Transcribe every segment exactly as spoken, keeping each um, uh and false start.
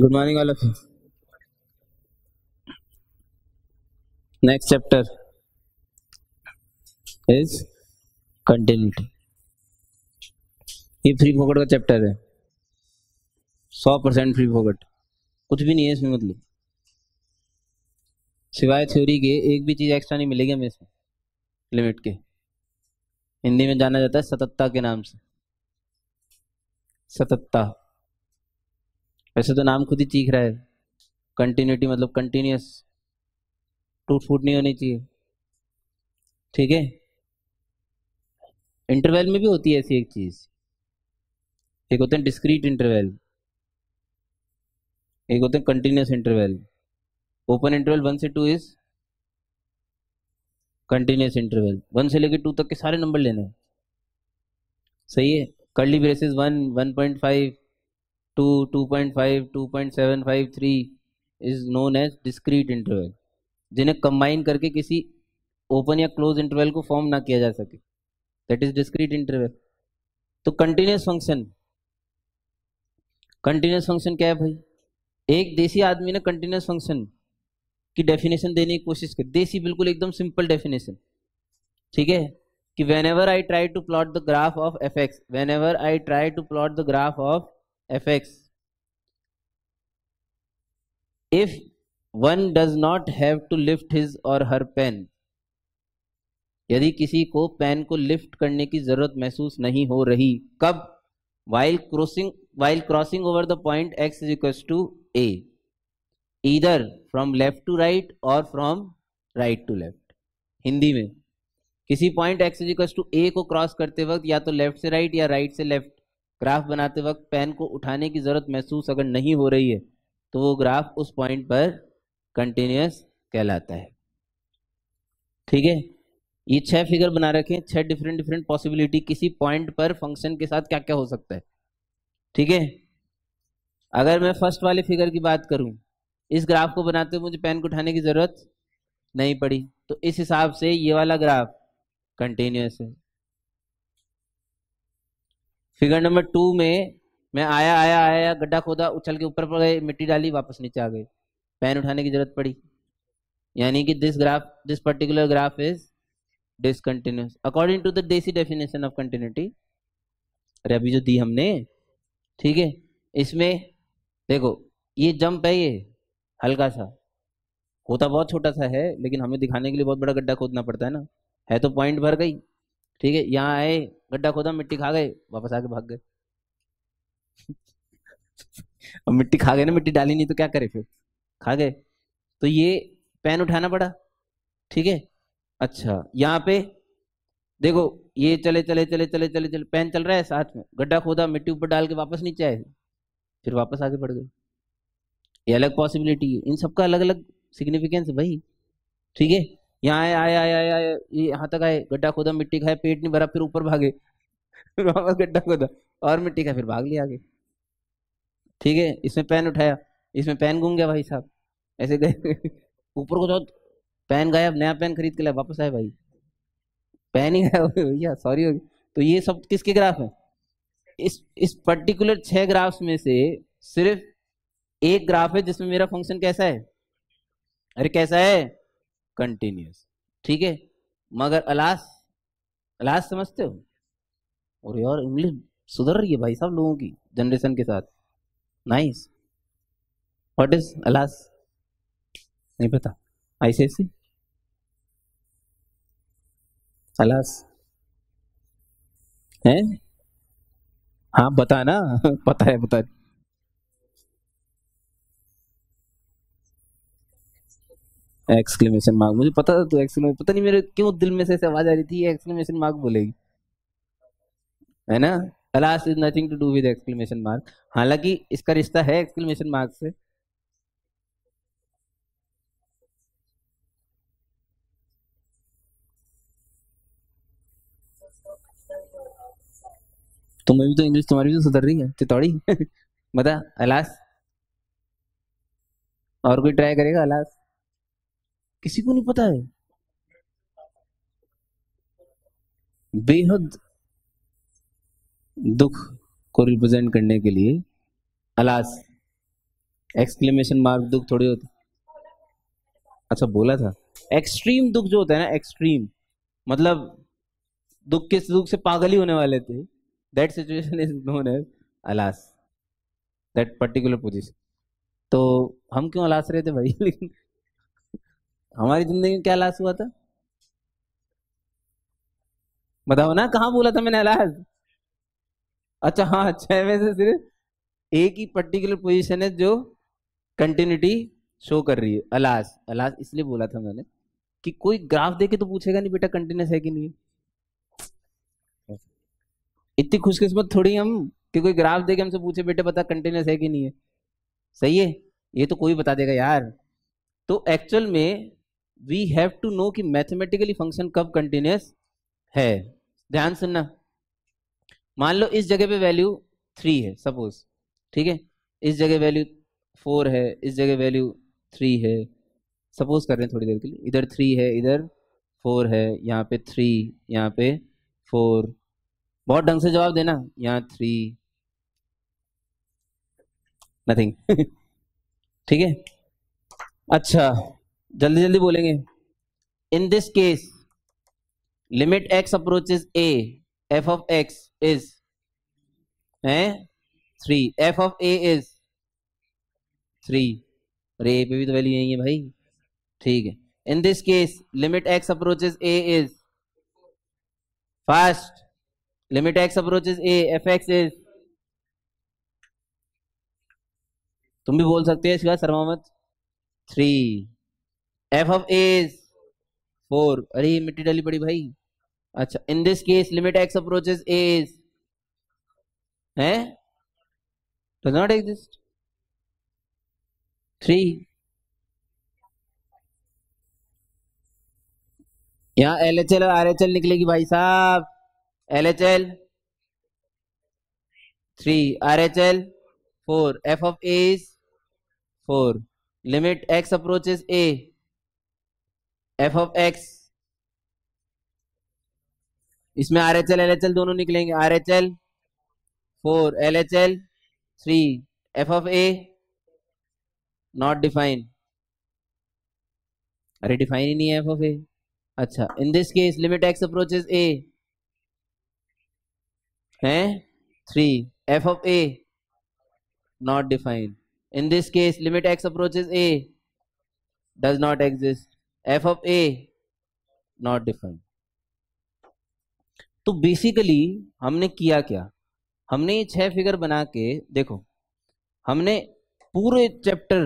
Good morning all of you. Next chapter is continuity. ये free फोकट का chapter है, सौ परसेंट फ्री फोकट, कुछ भी नहीं है इसमें, मतलब सिवाय थ्योरी के एक भी चीज एक्स्ट्रा नहीं मिलेगी हमें इसमें. लिमिट के हिंदी में जाना जाता है सतत्ता के नाम से. सतत्ता वैसे तो नाम खुद ही चीख रहा है, कंटिन्यूटी मतलब कंटिन्यूस, टूट फूट नहीं होनी चाहिए. ठीक है, इंटरवल में भी होती है ऐसी एक चीज. एक होते हैं डिस्क्रीट इंटरवल, एक होते हैं continuous interval. Open interval one से two is continuous interval. One से लेकर टू तक के सारे नंबर लेने हैं, सही है. Curly braces one, one point five, two, two point five, two point seven five, three is known as discrete interval, जिन्हें कंबाइन करके किसी ओपन या क्लोज इंटरवल को फॉर्म ना किया जा सके, दैट इज डिस्क्रीट इंटरवल. तो कंटिन्यूस फंक्शन, कंटिन्यूस फंक्शन क्या है भाई? एक देसी आदमी ने कंटिन्यूस फंक्शन की डेफिनेशन देने की कोशिश की, देसी बिल्कुल एकदम सिंपल डेफिनेशन. ठीक है कि whenever I try to plot the graph of f(x), whenever I try to plot the graph of f(x), if one does not have to lift his or her pen, यदि किसी को pen को lift करने की जरूरत महसूस नहीं हो रही, कब? while crossing while crossing over the point x is equals to a, either from left to right or from right to left. Hindi में किसी point x equals to a को क्रॉस करते वक्त या तो लेफ्ट से राइट या राइट से लेफ्ट ग्राफ बनाते वक्त पेन को उठाने की जरूरत महसूस अगर नहीं हो रही है तो वो ग्राफ उस पॉइंट पर कंटिन्यूस कहलाता है. ठीक है, ये छह फिगर बना रखें, छह डिफरेंट डिफरेंट पॉसिबिलिटी किसी पॉइंट पर फंक्शन के साथ क्या क्या हो सकता है. ठीक है, अगर मैं फर्स्ट वाले फिगर की बात करूं, इस ग्राफ को बनाते हुए मुझे पेन को उठाने की जरूरत नहीं पड़ी, तो इस हिसाब से ये वाला ग्राफ कंटिन्यूस है. फिगर नंबर टू में मैं आया आया आया गड्ढा खोदा, उछल के ऊपर पड़ गए, मिट्टी डाली, वापस नीचे आ गए, पेन उठाने की जरूरत पड़ी, यानी कि this graph, this particular graph is discontinuous according to the देसी डेफिनेशन ऑफ कंटिन्यूटी, अरे अभी जो दी हमने. ठीक है, इसमें देखो ये जंप है, ये हल्का सा होता, बहुत छोटा सा है, लेकिन हमें दिखाने के लिए बहुत बड़ा गड्ढा खोदना पड़ता है ना, है तो पॉइंट भर गई. ठीक है, यहाँ आए, गड्ढा खोदा, मिट्टी खा गए, वापस आके भाग गए. अब मिट्टी खा गए ना, मिट्टी डाली नहीं तो क्या करे, फिर खा गए, तो ये पेन उठाना पड़ा. ठीक है, अच्छा यहाँ पे देखो, ये चले चले चले चले चले चले पेन चल रहा है, साथ में गड्ढा खोदा, मिट्टी ऊपर डाल के वापस नीचे आए, फिर वापस आगे बढ़ गए. ये अलग पॉसिबिलिटी है, इन सबका अलग अलग सिग्निफिकेंस है भाई. ठीक है, यहाँ आए आए आए आए आए ये यहाँ तक आए, गड्ढा खोदा, मिट्टी खाए, पेट नहीं भरा, फिर ऊपर भागे, फिर वापस गड्ढा खोदा और मिट्टी खाए, फिर भाग लिया आगे. ठीक है, इसमें पेन उठाया, इसमें पेन घूम गया भाई साहब, ऐसे गए ऊपर को जाओ, पेन गया, नया पेन खरीद के लाए, वापस आए भाई, पेन ही गया भैया, सॉरी हो गया. तो ये सब किसके ग्राफ है? इस इस पर्टिकुलर छः ग्राफ्स में से सिर्फ एक ग्राफ है जिसमें मेरा फंक्शन कैसा है, अरे कैसा है? कंटिन्यूस. ठीक है, मगर अलास, अलास समझते हो? और यार इंग्लिश सुधर रही है भाई साहब लोगों की जनरेशन के साथ, नाइस. What is alas? नहीं पता, आईसीएसई अलास है? हाँ बता ना, पता है, बता एक्सक्लेमेशन मार्क, मुझे पता था तो एक्सक्लेमेशन, पता नहीं मेरे क्यों दिल में से ऐसी आवाज आ रही थी, एक्सक्लेमेशन मार्क बोलेगी, है ना. Alas is nothing to do with exclamation mark, हालांकि इसका रिश्ता है एक्सक्लेमेशन मार्क से. तुम्हें भी तो इंग्लिश तुम्हारी भी तो सुधर रही है चितौड़ी. बता अलास, और कोई ट्राई करेगा अलास? किसी को नहीं पता है. बेहद दुख को रिप्रेजेंट करने के लिए अलास एक्सक्लेमेशन मार्क दुख थोड़ी होता, अच्छा बोला था एक्सट्रीम दुख जो होता है ना, एक्सट्रीम मतलब दुख किस दुख से पागल ही होने वाले थे, that situation is known as alas, that particular position. तो हम क्यों अलास रहे थे भाई? लेकिन हमारी जिंदगी में क्या अलास हुआ था बताओ ना, कहाँ बोला था मैंने अलास? अच्छा हाँ, छह में से सिर्फ एक ही पर्टिकुलर पोजीशन है जो कंटिन्यूटी शो कर रही है, अलास। अलास इसलिए बोला था मैंने कि कोई ग्राफ देके तो पूछेगा नहीं बेटा कंटिन्यूस है कि नहीं। इतनी खुशकिस्मत थोड़ी हम कि कोई ग्राफ देके हमसे पूछे बेटा बता कंटिन्यूस है कि नहीं है, सही है? ये तो कोई बता देगा यार। तो एक्चुअल में वी हैव टू नो कि मैथमेटिकली फंक्शन कब कंटिन्यूस है। ध्यान सुनना, मान लो इस जगह पे वैल्यू थ्री है सपोज, ठीक है, इस जगह वैल्यू फोर है, इस जगह वैल्यू थ्री है, सपोज कर रहे हैं थोड़ी देर के लिए, इधर थ्री है, इधर फोर है, यहाँ पे थ्री, यहाँ पे फोर, बहुत ढंग से जवाब देना, यहाँ थ्री, नथिंग ठीक है। अच्छा जल्दी जल्दी बोलेंगे, in this case limit x approaches a, f of x is है three, f of a is three, अरे a पे भी तो वैल्यू यही है भाई, ठीक है। In this case limit x approaches a is fast, limit x approaches a f x is, तुम भी बोल सकते हो इसका, शर्मा मत, three, f of a is four, अरे ये मिट्टी डाली पड़ी भाई। अच्छा in this case limit x approaches a is है does not exist three, यहाँ एल एच एल और आर एच एल निकलेगी भाई साहब, L H L three, R H L four, f of a is four, limit x approaches a, f of x, इसमें R H L L H L दोनों निकलेंगे, are H L four, L H L three, f of a not define, अरे define ही नहीं है f of a. अच्छा in this case limit x approaches a है three, f of a not define, in this case limit x approaches a does not exist, f of a not define. तो basically हमने किया क्या, हमने ये छह figure बना के देखो, हमने पूरे चैप्टर,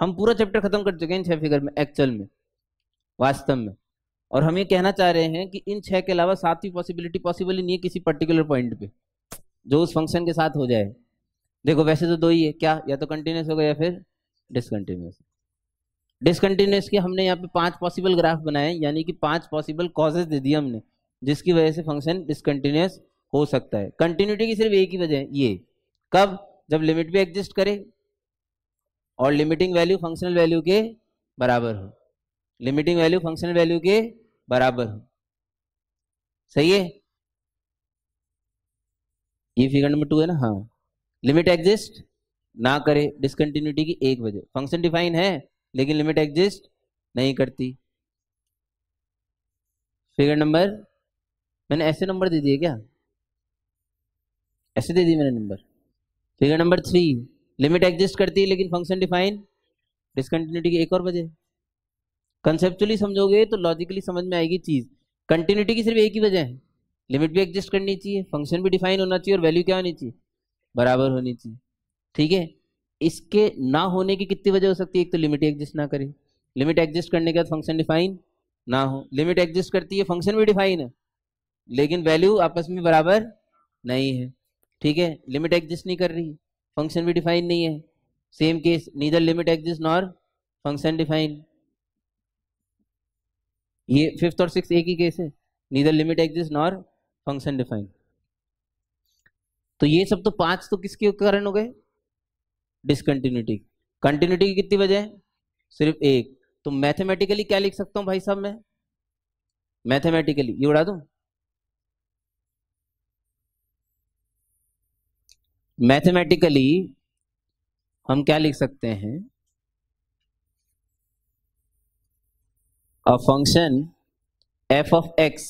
हम पूरा चैप्टर खत्म कर चुके हैं इन छह फिगर में, एक्चुअल में, वास्तव में। और हम ये कहना चाह रहे हैं कि इन छह के अलावा सातवीं पॉसिबिलिटी पॉसिबल ही नहीं है किसी पर्टिकुलर पॉइंट पे जो उस फंक्शन के साथ हो जाए। देखो वैसे तो दो ही है क्या, या तो कंटिन्यूस होगा या फिर डिसकंटिन्यूस। डिसकंटिन्यूस के हमने यहाँ पे पांच पॉसिबल ग्राफ बनाए, यानी कि पांच पॉसिबल कॉजेज दे दिए हमने जिसकी वजह से फंक्शन डिसकंटिन्यूस हो सकता है। कंटिन्यूटी की सिर्फ एक ही वजह है, ये कब, जब लिमिट भी एग्जिस्ट करे और लिमिटिंग वैल्यू फंक्शनल वैल्यू के बराबर हो, लिमिटिंग वैल्यू फंक्शनल वैल्यू के बराबर हो, सही है? ये फिगर नंबर टू है ना, हाँ, लिमिट एग्जिस्ट ना करे, डिसकंटिन्यूटी की एक वजह, फंक्शन डिफाइन है लेकिन लिमिट एग्जिस्ट नहीं करती। फिगर नंबर, मैंने ऐसे नंबर दे दिए क्या, ऐसे दे दी मैंने number. Figure number three, limit exist करती है लेकिन फंक्शन डिफाइन, डिसकंटिन्यूटी की एक और वजह। कंसेप्चुअली समझोगे तो लॉजिकली समझ में आएगी चीज, कंटिन्यूटी की सिर्फ एक ही वजह है, लिमिट भी एग्जिस्ट करनी चाहिए, फंक्शन भी डिफाइन होना चाहिए और वैल्यू क्या होनी चाहिए, बराबर होनी चाहिए, ठीक है? इसके ना होने की कितनी वजह हो सकती है, एक तो लिमिट एग्जिस्ट ना करे, लिमिट एग्जिस्ट करने के बाद फंक्शन डिफाइन ना हो, लिमिट एग्जिस्ट करती है, फंक्शन भी डिफाइन है लेकिन वैल्यू आपस में बराबर नहीं है, ठीक है? लिमिट एग्जिस्ट नहीं कर रही, फंक्शन भी डिफाइन नहीं है, same case, neither limit exist nor function define. ये फिफ्थ और सिक्स्थ एक ही केस है, neither limit exist nor function define. तो ये सब तो पांच तो किसके कारण हो गए, डिसकंटिन्यूटी। कंटिन्यूटी की कितनी वजह है, सिर्फ एक। तो मैथमेटिकली क्या लिख सकता हूँ भाई साहब मैं, मैथमेटिकली ये उड़ा दूँ, मैथमेटिकली हम क्या लिख सकते हैं, a function f of x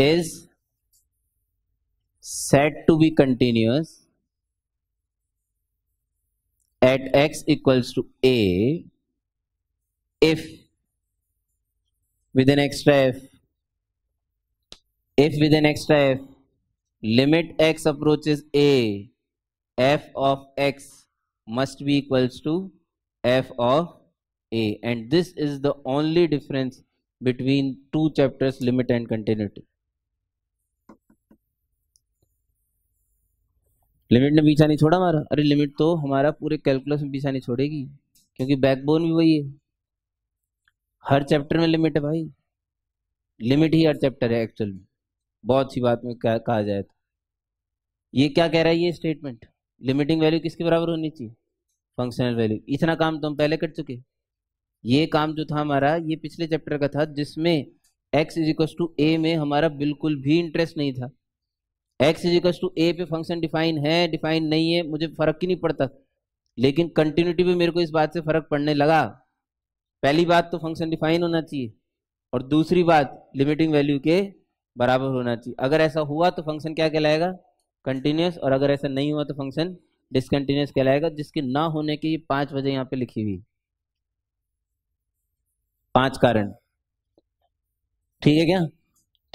is said to be continuous at x equals to a if with an extra f, if with an extra f limit x approaches a, f of x must be equals to f of a. And this is the only difference between two chapters, limit and continuity. Limit ने पीछा नहीं छोड़ा हमारा, अरे limit तो हमारा पूरे calculus में पीछा नहीं छोड़ेगी क्योंकि बैकबोन भी वही है, हर चैप्टर में लिमिट है भाई, लिमिट ही हर चैप्टर है एक्चुअल में, बहुत सी बात में कहा जाए तो। ये क्या कह रहा है ये स्टेटमेंट, लिमिटिंग वैल्यू किसके बराबर होनी चाहिए, फंक्शनल वैल्यू। इतना काम तो हम पहले कर चुके, ये काम जो था हमारा ये पिछले चैप्टर का था जिसमें x is equals to a में हमारा बिल्कुल भी इंटरेस्ट नहीं था। x is equals to a पे फंक्शन डिफाइन है डिफाइन नहीं है मुझे फर्क ही नहीं पड़ता, लेकिन कंटिन्यूटी पे मेरे को इस बात से फर्क पड़ने लगा। पहली बात तो फंक्शन डिफाइन होना चाहिए और दूसरी बात लिमिटिंग वैल्यू के बराबर होना चाहिए। अगर ऐसा हुआ तो फंक्शन क्या कहलाएगा, कंटिन्यूअस, और अगर ऐसा नहीं हुआ तो फंक्शन डिसकंटिन्यूअस कहलाएगा, जिसके ना होने की पांच वजह यहाँ पे लिखी हुई, पांच कारण। ठीक है क्या।